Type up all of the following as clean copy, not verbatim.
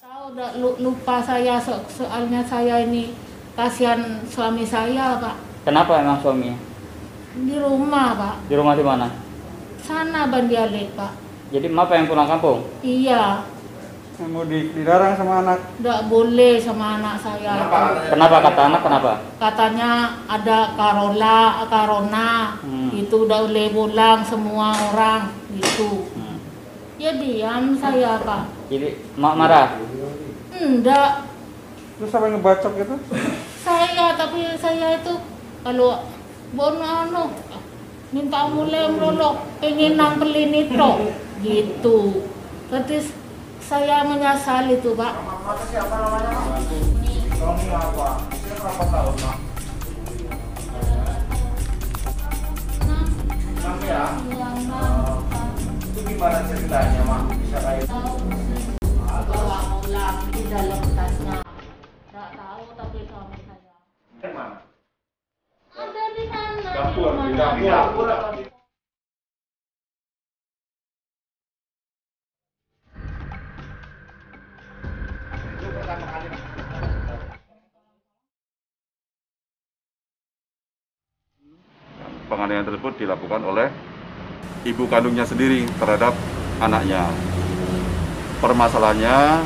Saya udah lupa saya soalnya saya ini kasihan suami saya, Pak. Kenapa emang suaminya? Di rumah, Pak. Di rumah di mana? Sana Bandiale, Pak. Jadi emak pengen pulang kampung? Iya. Mudik dilarang sama anak? Tidak boleh sama anak saya. Kenapa? Kenapa kata anak? Kenapa? Katanya ada corona, itu udah boleh pulang semua orang gitu. Ya diam saya, Pak. Jadi emak marah? Enggak. Terus sampai ngebacok gitu? Saya, tapi saya itu kalau bono minta mulai melolok, pengen nampelin itu gitu. Terus saya menyesal itu, Pak. Siapa namanya? Berapa tahun, Pak? 6 ya? Itu gimana ceritanya, Mak? Bisa kayak di dalam tasnya. Enggak tahu tapi suami saya. Mana? Ada di sana. Dapur, di dapur. Itu pertama kali. Penganiayaan tersebut dilakukan oleh ibu kandungnya sendiri terhadap anaknya. Permasalahannya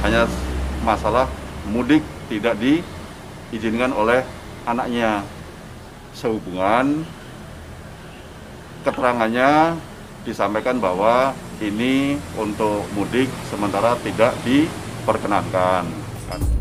hanya masalah mudik tidak diizinkan oleh anaknya. Sehubungan keterangannya disampaikan bahwa ini untuk mudik sementara tidak diperkenankan.